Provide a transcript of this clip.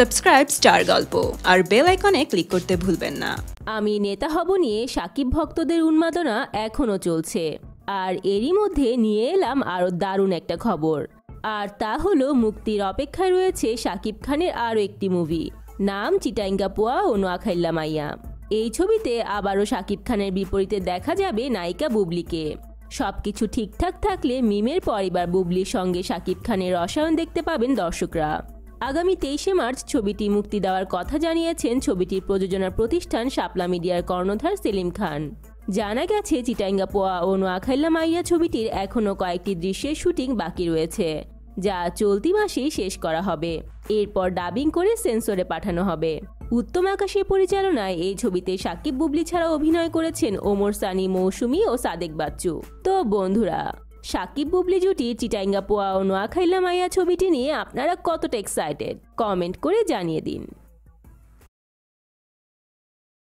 Subscribe star गल्पो और bell आइकने click करते भूलें ना। आमी नेता हब निये शाकिब भक्तदेर उन्मादना एखोनो चलछे और एरी मध्य निये एलाम आरो दारुण एकटा खबर और ता हलो मुक्तिर अपेक्षाय रयेछे शाकिब खानेर आरो एकटी मुभि नाम चिटाइंगा पोआ ओ नोआखाइल्ला माइया। এই ছবিতে আবারও শাকিব খানের বিপরীতে দেখা যাবে নায়িকা বুবলিকে। সবকিছু ঠিকঠাক থাকলে মিমের পরিবার বুবলির সঙ্গে শাকিব খানের রসায়ন দেখতে পাবেন দর্শকরা। আগামী 23 মার্চ ছবিটি মুক্তি দেওয়ার কথা জানিয়েছেন ছবিটির প্রযোজনা প্রতিষ্ঠান শাপলা মিডিয়ার কর্ণধার সেলিম খান। জানা গেছে চিটাইঙ্গা পোয়া ও নোয়াখাইলা মাইয়া ছবিটির এখনও কয়েকটি দৃশ্যের শুটিং বাকি রয়েছে, যা চলতি মাসেই শেষ করা হবে। এরপর ডাবিং করে সেন্সরে পাঠানো হবে। উত্তম আকাশের পরিচালনায় এই ছবিতে শাকিব বুবলি ছাড়া অভিনয় করেছেন ওমর সানি, মৌসুমী ও সাদেক বাচ্চু। তো বন্ধুরা, শাকিব বুবলি জুটি চিটাইঙ্গা পোয়া ও নোয়াখাইলা মাইয়া ছবিটি নিয়ে আপনারা কতটা এক্সাইটেড, কমেন্ট করে জানিয়ে দিন।